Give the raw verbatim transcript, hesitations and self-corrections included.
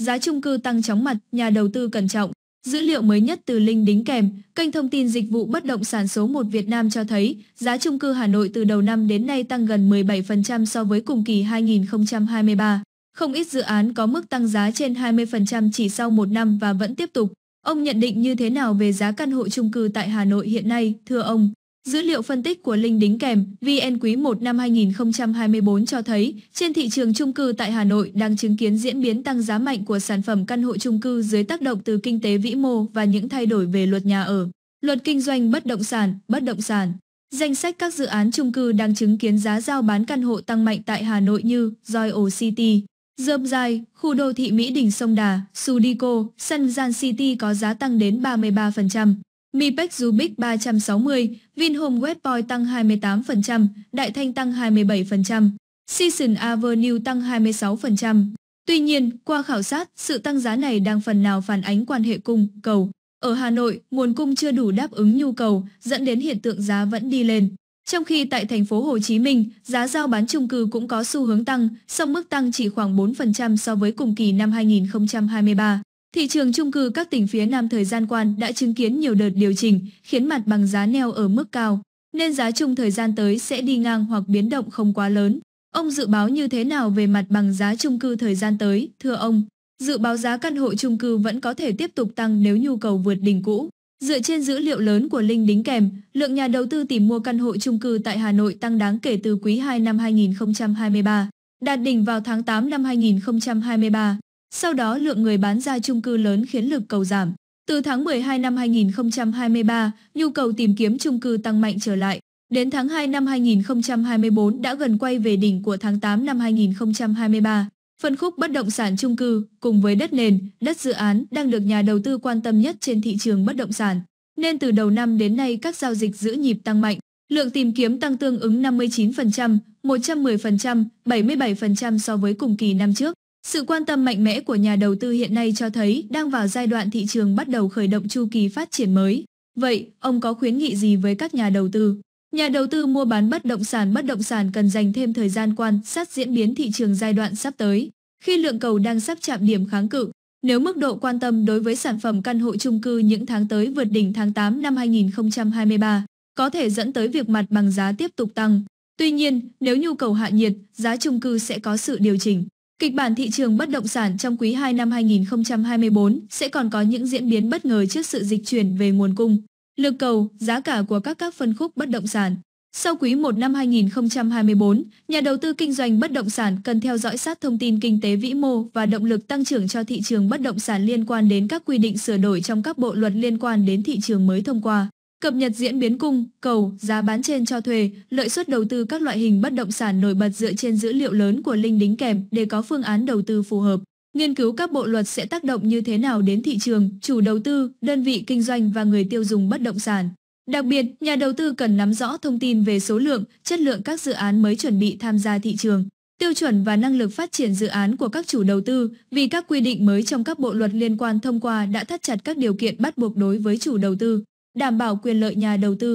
Giá chung cư tăng chóng mặt, nhà đầu tư cẩn trọng. Dữ liệu mới nhất từ Linh Đính Kèm, kênh thông tin dịch vụ bất động sản số một Việt Nam cho thấy giá chung cư Hà Nội từ đầu năm đến nay tăng gần mười bảy phần trăm so với cùng kỳ hai nghìn không trăm hai mươi ba. Không ít dự án có mức tăng giá trên hai mươi phần trăm chỉ sau một năm và vẫn tiếp tục. Ông nhận định như thế nào về giá căn hộ chung cư tại Hà Nội hiện nay, thưa ông? Dữ liệu phân tích của Linh Đính Kèm vê en quý một năm hai nghìn không trăm hai mươi bốn cho thấy trên thị trường chung cư tại Hà Nội đang chứng kiến diễn biến tăng giá mạnh của sản phẩm căn hộ chung cư dưới tác động từ kinh tế vĩ mô và những thay đổi về luật nhà ở, luật kinh doanh bất động sản, bất động sản. Danh sách các dự án chung cư đang chứng kiến giá giao bán căn hộ tăng mạnh tại Hà Nội như Joy O City, Dơm Jai, khu đô thị Mỹ Đình Sông Đà, Sudico, Sun Grand City có giá tăng đến ba mươi ba phần trăm. Mipec Rubik ba trăm sáu mươi, Vinhome Westpoint tăng hai mươi tám phần trăm, Đại Thanh tăng hai mươi bảy phần trăm, Season Avenue tăng hai mươi sáu phần trăm. Tuy nhiên, qua khảo sát, sự tăng giá này đang phần nào phản ánh quan hệ cung, cầu. Ở Hà Nội, nguồn cung chưa đủ đáp ứng nhu cầu, dẫn đến hiện tượng giá vẫn đi lên. Trong khi tại thành phố Hồ Chí Minh, giá giao bán chung cư cũng có xu hướng tăng, song mức tăng chỉ khoảng bốn phần trăm so với cùng kỳ năm hai nghìn không trăm hai mươi ba. Thị trường chung cư các tỉnh phía Nam thời gian qua đã chứng kiến nhiều đợt điều chỉnh, khiến mặt bằng giá neo ở mức cao, nên giá chung thời gian tới sẽ đi ngang hoặc biến động không quá lớn. Ông dự báo như thế nào về mặt bằng giá chung cư thời gian tới, thưa ông? Dự báo giá căn hộ chung cư vẫn có thể tiếp tục tăng nếu nhu cầu vượt đỉnh cũ. Dựa trên dữ liệu lớn của Linh Đính Kèm, lượng nhà đầu tư tìm mua căn hộ chung cư tại Hà Nội tăng đáng kể từ quý hai năm hai nghìn không trăm hai mươi ba, đạt đỉnh vào tháng tám năm hai nghìn không trăm hai mươi ba. Sau đó lượng người bán ra chung cư lớn khiến lực cầu giảm. Từ tháng mười hai năm hai nghìn không trăm hai mươi ba, nhu cầu tìm kiếm chung cư tăng mạnh trở lại. Đến tháng hai năm hai nghìn không trăm hai mươi bốn đã gần quay về đỉnh của tháng tám năm hai nghìn không trăm hai mươi ba. Phân khúc bất động sản chung cư cùng với đất nền, đất dự án đang được nhà đầu tư quan tâm nhất trên thị trường bất động sản. Nên từ đầu năm đến nay các giao dịch giữ nhịp tăng mạnh. Lượng tìm kiếm tăng tương ứng năm mươi chín phần trăm, một trăm mười phần trăm, bảy mươi bảy phần trăm so với cùng kỳ năm trước. Sự quan tâm mạnh mẽ của nhà đầu tư hiện nay cho thấy đang vào giai đoạn thị trường bắt đầu khởi động chu kỳ phát triển mới. Vậy, ông có khuyến nghị gì với các nhà đầu tư? Nhà đầu tư mua bán bất động sản bất động sản cần dành thêm thời gian quan sát diễn biến thị trường giai đoạn sắp tới, khi lượng cầu đang sắp chạm điểm kháng cự. Nếu mức độ quan tâm đối với sản phẩm căn hộ chung cư những tháng tới vượt đỉnh tháng tám năm hai nghìn không trăm hai mươi ba, có thể dẫn tới việc mặt bằng giá tiếp tục tăng. Tuy nhiên, nếu nhu cầu hạ nhiệt, giá chung cư sẽ có sự điều chỉnh. Kịch bản thị trường bất động sản trong quý hai năm hai nghìn không trăm hai mươi bốn sẽ còn có những diễn biến bất ngờ trước sự dịch chuyển về nguồn cung, lực cầu, giá cả của các các phân khúc bất động sản. Sau quý một năm hai nghìn không trăm hai mươi bốn, nhà đầu tư kinh doanh bất động sản cần theo dõi sát thông tin kinh tế vĩ mô và động lực tăng trưởng cho thị trường bất động sản liên quan đến các quy định sửa đổi trong các bộ luật liên quan đến thị trường mới thông qua. Cập nhật diễn biến cung, cầu, giá bán trên cho thuê, lợi suất đầu tư các loại hình bất động sản nổi bật dựa trên dữ liệu lớn của Linh Đính Kèm để có phương án đầu tư phù hợp. Nghiên cứu các bộ luật sẽ tác động như thế nào đến thị trường, chủ đầu tư, đơn vị kinh doanh và người tiêu dùng bất động sản. Đặc biệt, nhà đầu tư cần nắm rõ thông tin về số lượng, chất lượng các dự án mới chuẩn bị tham gia thị trường, tiêu chuẩn và năng lực phát triển dự án của các chủ đầu tư, vì các quy định mới trong các bộ luật liên quan thông qua đã thắt chặt các điều kiện bắt buộc đối với chủ đầu tư, đảm bảo quyền lợi nhà đầu tư.